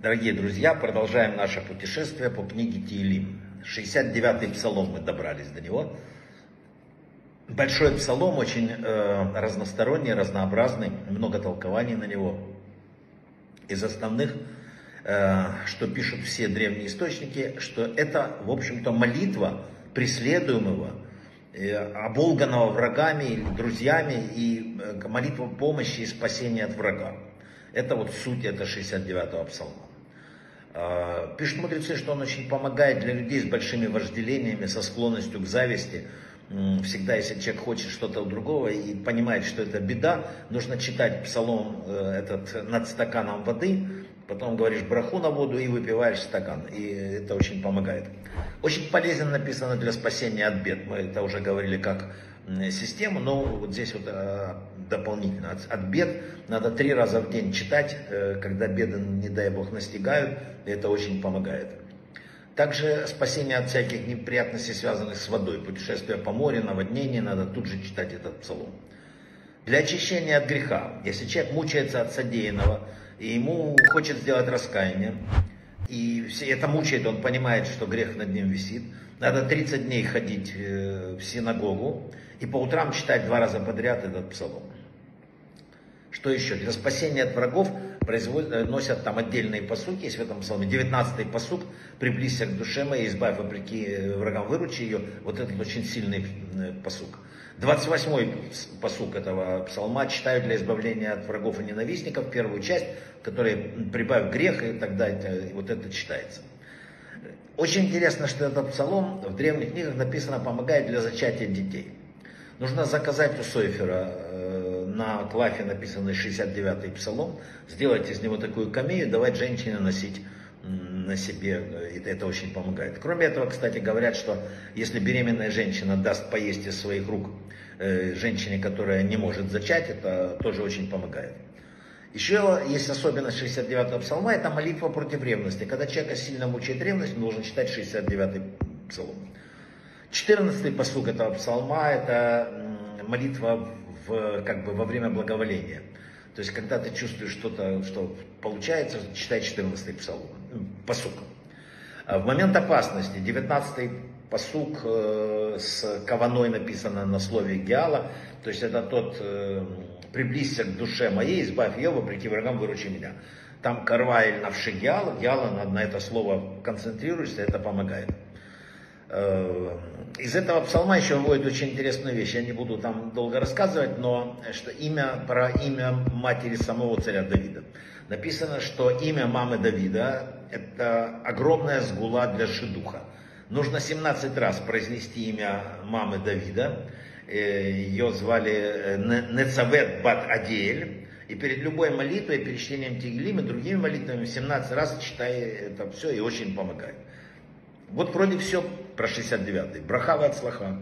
Дорогие друзья, продолжаем наше путешествие по книге Теилим. 69-й псалом, мы добрались до него. Большой псалом, очень разносторонний, разнообразный, много толкований на него. Из основных, что пишут все древние источники, что это, в общем-то, молитва преследуемого, оболганного врагами или друзьями, и молитва помощи и спасения от врага. Это вот суть, это 69-го псалма. Пишут мудрецы, что он очень помогает для людей с большими вожделениями, со склонностью к зависти. Всегда, если человек хочет что-то у другого и понимает, что это беда, нужно читать псалом этот над стаканом воды, потом говоришь браху на воду и выпиваешь стакан. И это очень помогает. Очень полезен написано для спасения от бед. Мы это уже говорили как систему, но вот здесь вот дополнительно. От бед надо 3 раза в день читать, когда беды, не дай бог, настигают. И это очень помогает. Также спасение от всяких неприятностей, связанных с водой. Путешествие по морю, наводнение, надо тут же читать этот псалом. Для очищения от греха. Если человек мучается от содеянного, и ему хочет сделать раскаяние, и это мучает, он понимает, что грех над ним висит, надо 30 дней ходить в синагогу и по утрам читать 2 раза подряд этот псалом. Что еще? Для спасения от врагов носят там отдельные пасуки, есть в этом псалме 19-й пасук: «Приблизься к душе моей, избавь вопреки врагам, выручи ее». Вот этот очень сильный пасук. 28-й пасук этого псалма читают для избавления от врагов и ненавистников, первую часть, которая «Прибавь грех», и тогда вот это читается. Очень интересно, что этот псалом в древних книгах написано помогает для зачатия детей. Нужно заказать у Сойфера, на Клафе написанный 69-й псалом, сделать из него такую камею, давать женщине носить на себе, это очень помогает. Кроме этого, кстати, говорят, что если беременная женщина даст поесть из своих рук женщине, которая не может зачать, это тоже очень помогает. Еще есть особенность 69-го псалма, это молитва против ревности. Когда человека сильно мучает ревность, он должен читать 69-й псалом. 14-й пасук этого псалма, это молитва во время благоволения. То есть, когда ты чувствуешь что-то, что получается, читай 14-й пасук. В момент опасности 19-й пасук с каваной написано на слове геала. То есть, это тот «приблизься к душе моей, избавь ее, вопреки врагам, выручи меня». Там карва или навши геала, на это слово концентрируешься, это помогает. Из этого псалма еще выводит очень интересную вещь, я не буду там долго рассказывать, но что про имя матери самого царя Давида. Написано, что имя мамы Давида — это огромная сгула для шидуха. Нужно 17 раз произнести имя мамы Давида, ее звали Нецавет Бат Адеэль, и перед любой молитвой, перечтением Теилим и другими молитвами 17 раз читай это все, и очень помогает. Вот вроде все про 69-й. Браха от слаха.